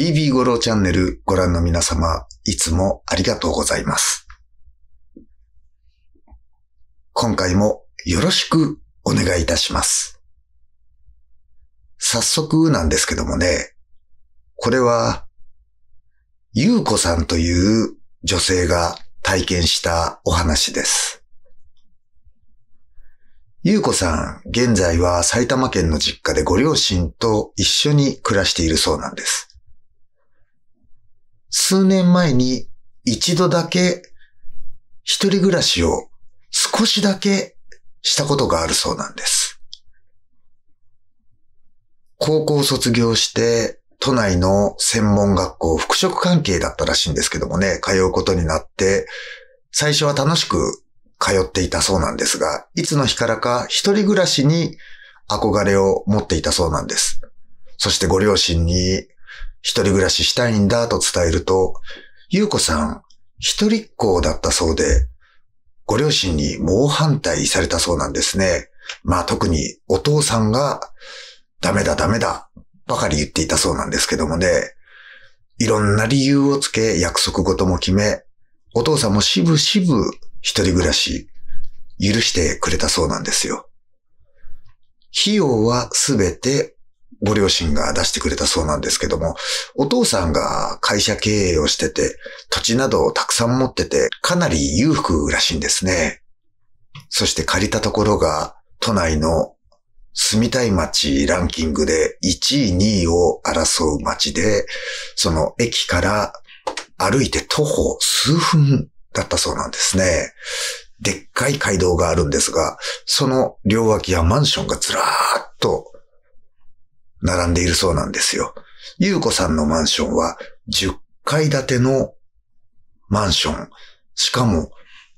BB ゴロチャンネルご覧の皆様、いつもありがとうございます。今回もよろしくお願いいたします。早速なんですけどもね、これは、ゆうこさんという女性が体験したお話です。ゆうこさん、現在は埼玉県の実家でご両親と一緒に暮らしているそうなんです。数年前に一度だけ一人暮らしを少しだけしたことがあるそうなんです。高校を卒業して都内の専門学校、服飾関係だったらしいんですけどもね、通うことになって、最初は楽しく通っていたそうなんですが、いつの日からか一人暮らしに憧れを持っていたそうなんです。そしてご両親に一人暮らししたいんだと伝えると、ゆうこさん一人っ子だったそうで、ご両親に猛反対されたそうなんですね。まあ特にお父さんがダメだダメだばかり言っていたそうなんですけどもね、いろんな理由をつけ約束事も決め、お父さんもしぶしぶ一人暮らし、許してくれたそうなんですよ。費用はすべてご両親が出してくれたそうなんですけども、お父さんが会社経営をしてて、土地などをたくさん持ってて、かなり裕福らしいんですね。そして借りたところが、都内の住みたい街ランキングで1位、2位を争う街で、その駅から歩いて徒歩数分、だったそうなんですね。でっかい街道があるんですが、その両脇やマンションがずらーっと並んでいるそうなんですよ。ゆうこさんのマンションは10階建てのマンション。しかも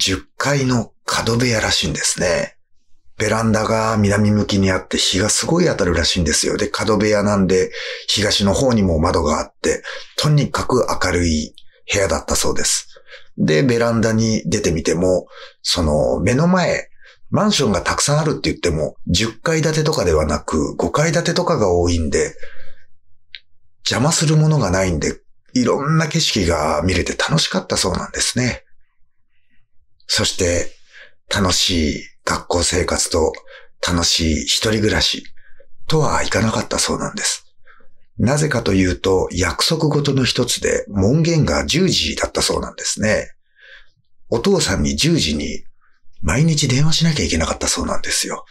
10階の角部屋らしいんですね。ベランダが南向きにあって日がすごい当たるらしいんですよ。で、角部屋なんで東の方にも窓があって、とにかく明るい部屋だったそうです。で、ベランダに出てみても、その目の前、マンションがたくさんあるって言っても、10階建てとかではなく、5階建てとかが多いんで、邪魔するものがないんで、いろんな景色が見れて楽しかったそうなんですね。そして、楽しい学校生活と楽しい一人暮らしとはいかなかったそうなんです。なぜかというと、約束事の一つで門限が10時だったそうなんですね。お父さんに10時に毎日電話しなきゃいけなかったそうなんですよ。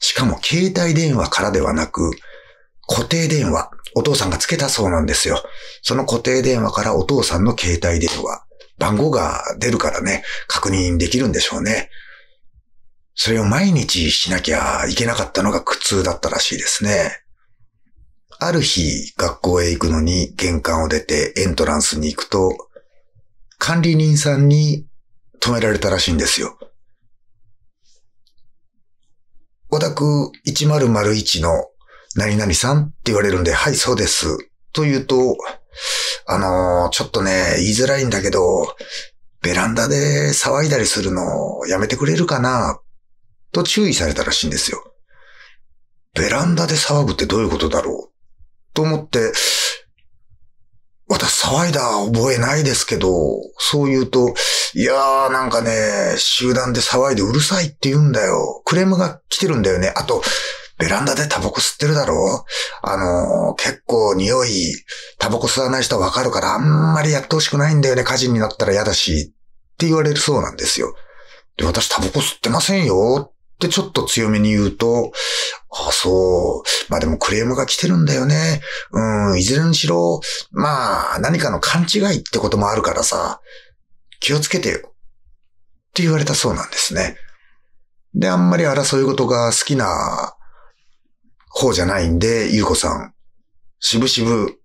しかも携帯電話からではなく、固定電話。お父さんがつけたそうなんですよ。その固定電話からお父さんの携帯電話。番号が出るからね、確認できるんでしょうね。それを毎日しなきゃいけなかったのが苦痛だったらしいですね。ある日、学校へ行くのに玄関を出てエントランスに行くと、管理人さんに止められたらしいんですよ。お宅1001の何々さんって言われるんで、はい、そうです。と言うと、ちょっとね、言いづらいんだけど、ベランダで騒いだりするのをやめてくれるかな、と注意されたらしいんですよ。ベランダで騒ぐってどういうことだろうと思って、私騒いだ覚えないですけど、そう言うと、いやーなんかね、集団で騒いでうるさいって言うんだよ。クレームが来てるんだよね。あと、ベランダでタバコ吸ってるだろう？結構匂い、タバコ吸わない人はわかるから、あんまりやってほしくないんだよね。火事になったら嫌だし、って言われるそうなんですよ。で、私タバコ吸ってませんよ。ってちょっと強めに言うと、あ、そう。まあでもクレームが来てるんだよね。いずれにしろ、まあ何かの勘違いってこともあるからさ、気をつけてよ。って言われたそうなんですね。で、あんまり争い事が好きな方じゃないんで、ゆうこさん、しぶしぶ、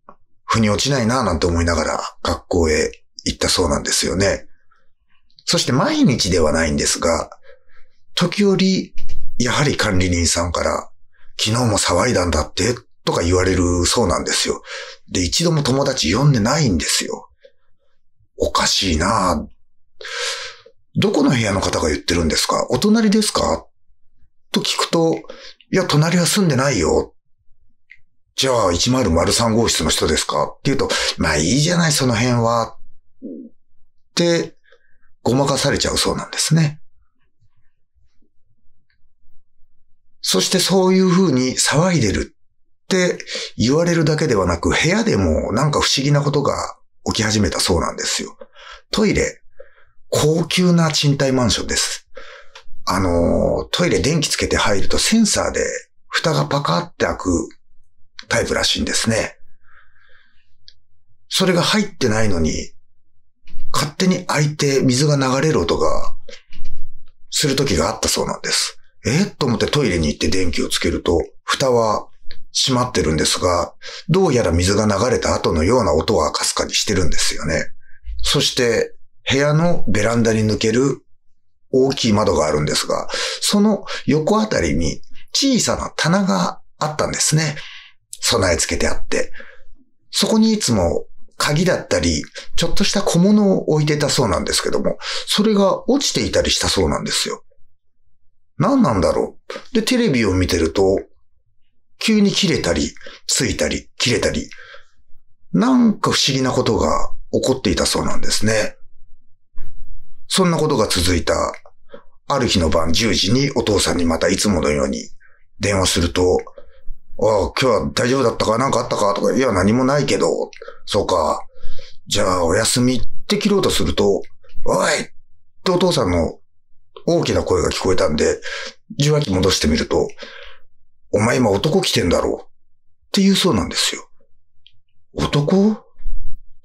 腑に落ちないなぁなんて思いながら学校へ行ったそうなんですよね。そして毎日ではないんですが、時折、やはり管理人さんから、昨日も騒いだんだって、とか言われるそうなんですよ。で、一度も友達呼んでないんですよ。おかしいなぁ。どこの部屋の方が言ってるんですか？お隣ですか？と聞くと、いや、隣は住んでないよ。じゃあ1003号室の人ですかっていうと、まあいいじゃないその辺はってごまかされちゃうそうなんですね。そしてそういうふうに騒いでるって言われるだけではなく、部屋でもなんか不思議なことが起き始めたそうなんですよ。トイレ、高級な賃貸マンションです。トイレ電気つけて入るとセンサーで蓋がパカって開くタイプらしいんですね。それが入ってないのに、勝手に開いて水が流れる音がする時があったそうなんです。と思ってトイレに行って電気をつけると、蓋は閉まってるんですが、どうやら水が流れた後のような音はかすかにしてるんですよね。そして、部屋のベランダに抜ける大きい窓があるんですが、その横あたりに小さな棚があったんですね。備え付けてあって。そこにいつも鍵だったり、ちょっとした小物を置いてたそうなんですけども、それが落ちていたりしたそうなんですよ。何なんだろう。で、テレビを見てると、急に切れたり、ついたり、切れたり、なんか不思議なことが起こっていたそうなんですね。そんなことが続いた、ある日の晩10時にお父さんにまたいつものように電話すると、ああ、今日は大丈夫だったかなんかあったかとか、いや何もないけど、そうか、じゃあお休みって切ろうとすると、おいってお父さんの大きな声が聞こえたんで、受話器戻してみると、お前今男来てんだろうって言うそうなんですよ。男？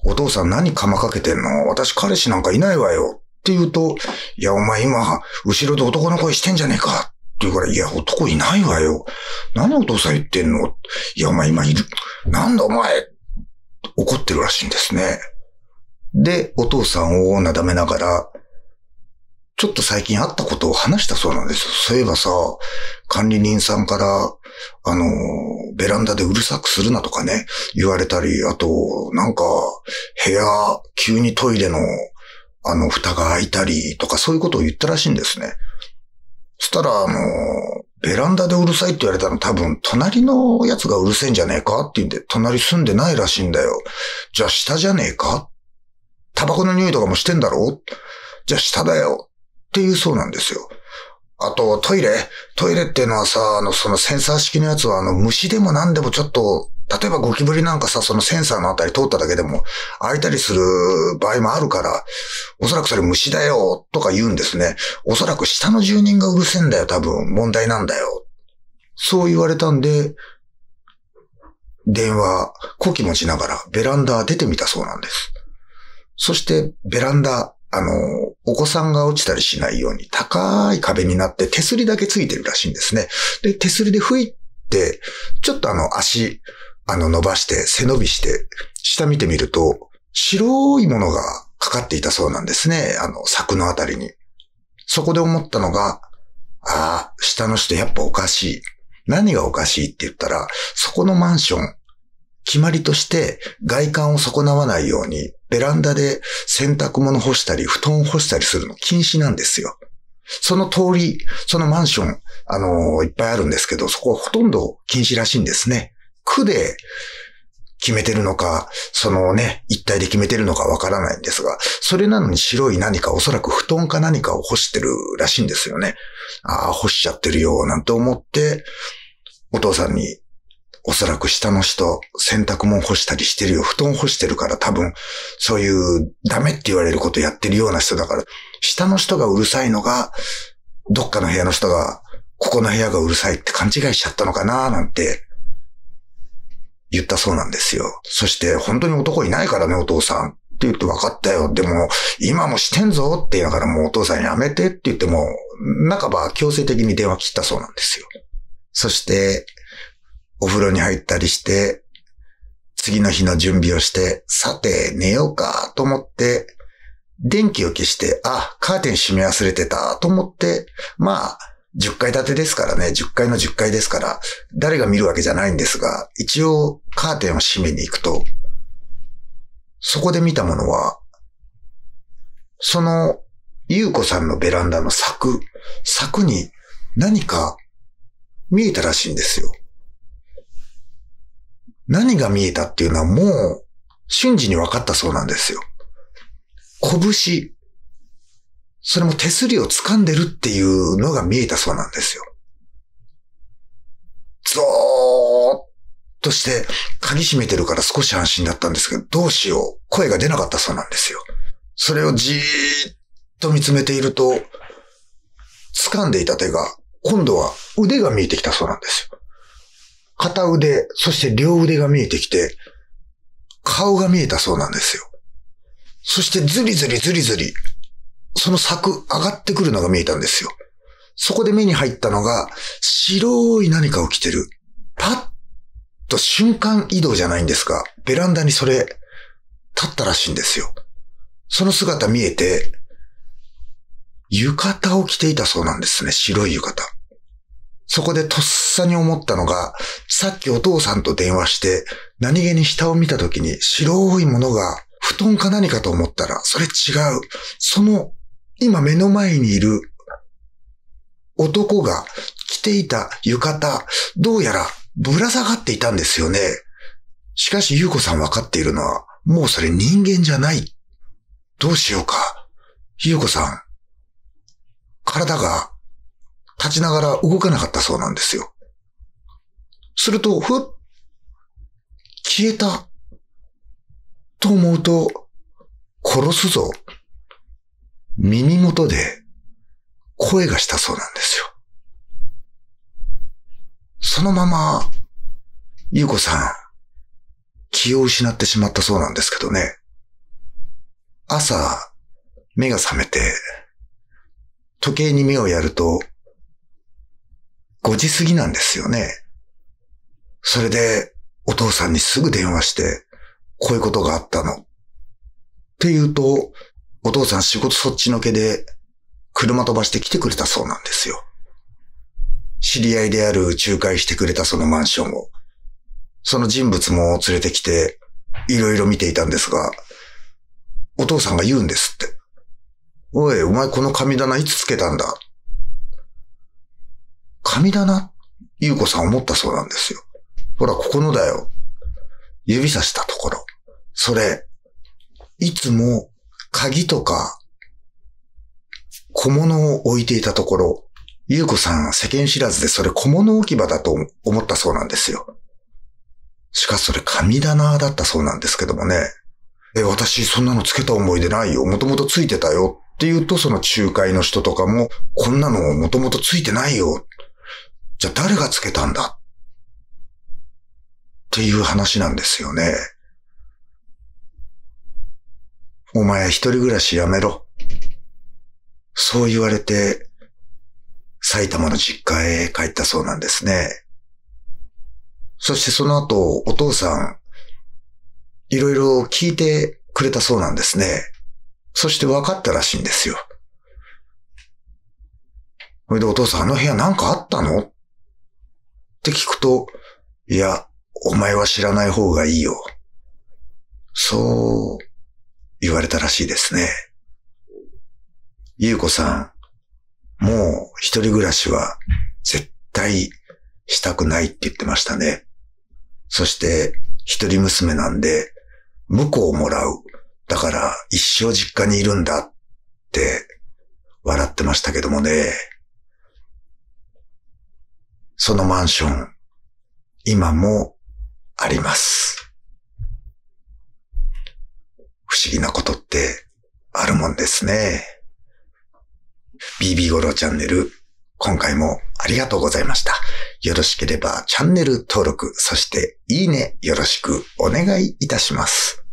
お父さん何かまかけてんの？私彼氏なんかいないわよって言うと、いやお前今後ろで男の声してんじゃねえかって言うから、いや男いないわよ。何お父さん言ってんの？いやお前今いる。なんだお前。怒ってるらしいんですね。で、お父さんをなだめながら、ちょっと最近あったことを話したそうなんですよ。そういえばさ、管理人さんから、ベランダでうるさくするなとかね、言われたり、あと、なんか、部屋、急にトイレの、蓋が開いたりとか、そういうことを言ったらしいんですね。そしたら、ベランダでうるさいって言われたの多分、隣のやつがうるせえんじゃねえかって言うんで、隣住んでないらしいんだよ。じゃあ下じゃねえか？タバコの匂いとかもしてんだろ？じゃあ下だよ。っていうそうなんですよ。あと、トイレっていうのはさ、そのセンサー式のやつは、虫でも何でもちょっと、例えばゴキブリなんかさ、そのセンサーのあたり通っただけでも、開いたりする場合もあるから、おそらくそれ虫だよ、とか言うんですね。おそらく下の住人がうるせえんだよ、多分。問題なんだよ。そう言われたんで、電話、こき持ちながら、ベランダ出てみたそうなんです。そして、ベランダ、お子さんが落ちたりしないように高い壁になって手すりだけついてるらしいんですね。で、手すりで吹いて、ちょっと足、伸ばして、背伸びして、下見てみると、白いものがかかっていたそうなんですね。柵のあたりに。そこで思ったのが、ああ、下の人やっぱおかしい。何がおかしいって言ったら、そこのマンション、決まりとして外観を損なわないようにベランダで洗濯物干したり布団干したりするの禁止なんですよ。その通り、そのマンション、いっぱいあるんですけど、そこはほとんど禁止らしいんですね。区で決めてるのか、一体で決めてるのかわからないんですが、それなのに白い何か、おそらく布団か何かを干してるらしいんですよね。ああ、干しちゃってるよ、なんて思って、お父さんに、おそらく下の人、洗濯物干したりしてるよ。布団干してるから多分、そういうダメって言われることやってるような人だから、下の人がうるさいのが、どっかの部屋の人が、ここの部屋がうるさいって勘違いしちゃったのかなーなんて、言ったそうなんですよ。そして、本当に男いないからね、お父さん。って言って分かったよ。でも、今もしてんぞって言いながら、もうお父さんやめてって言っても、半ば強制的に電話切ったそうなんですよ。そして、お風呂に入ったりして、次の日の準備をして、さて寝ようかと思って、電気を消して、あ、カーテン閉め忘れてたと思って、まあ、10階建てですからね、10階の10階ですから、誰が見るわけじゃないんですが、一応カーテンを閉めに行くと、そこで見たものは、その、優子さんのベランダの柵に何か見えたらしいんですよ。何が見えたっていうのはもう瞬時に分かったそうなんですよ。拳。それも手すりを掴んでるっていうのが見えたそうなんですよ。ゾーッとして鍵閉めてるから少し安心だったんですけど、どうしよう。声が出なかったそうなんですよ。それをじーっと見つめていると、掴んでいた手が、今度は腕が見えてきたそうなんですよ。片腕、そして両腕が見えてきて、顔が見えたそうなんですよ。そしてずりずりずりずり、その柵上がってくるのが見えたんですよ。そこで目に入ったのが、白い何かを着てる。パッと瞬間移動じゃないんですが、ベランダにそれ、立ったらしいんですよ。その姿見えて、浴衣を着ていたそうなんですね。白い浴衣。そこでとっさに思ったのが、さっきお父さんと電話して、何気に下を見たときに白いものが布団か何かと思ったら、それ違う。その、今目の前にいる男が着ていた浴衣、どうやらぶら下がっていたんですよね。しかし、ゆうこさん分かっているのは、もうそれ人間じゃない。どうしようか。ゆうこさん、体が立ちながら動かなかったそうなんですよ。すると、ふっ、消えた。と思うと、殺すぞ。耳元で声がしたそうなんですよ。そのまま、ゆうこさん、気を失ってしまったそうなんですけどね。朝、目が覚めて、時計に目をやると、5時過ぎなんですよね。それで、お父さんにすぐ電話して、こういうことがあったの。って言うと、お父さん仕事そっちのけで、車飛ばして来てくれたそうなんですよ。知り合いである仲介してくれたそのマンションを、その人物も連れてきて、いろいろ見ていたんですが、お父さんが言うんですって。おい、お前この神棚いつつけたんだ。神棚？ゆうこさん思ったそうなんですよ。ほら、ここのだよ。指さしたところ。それ、いつも鍵とか小物を置いていたところ、ゆうこさん世間知らずでそれ小物置き場だと思ったそうなんですよ。しかしそれ神棚だったそうなんですけどもね。私そんなのつけた思い出ないよ。もともとついてたよって言うと、その仲介の人とかも、こんなのもともとついてないよ。じゃあ誰がつけたんだっていう話なんですよね。お前一人暮らしやめろ。そう言われて、埼玉の実家へ帰ったそうなんですね。そしてその後、お父さん、いろいろ聞いてくれたそうなんですね。そして分かったらしいんですよ。それでお父さん、あの部屋なんかあったの？って聞くと、いや、お前は知らない方がいいよ。そう言われたらしいですね。ゆうこさん、もう一人暮らしは絶対したくないって言ってましたね。そして一人娘なんで、婿をもらう。だから一生実家にいるんだって笑ってましたけどもね。そのマンション、今もあります。不思議なことってあるもんですね。BB ゴロチャンネル、今回もありがとうございました。よろしければチャンネル登録、そしていいねよろしくお願いいたします。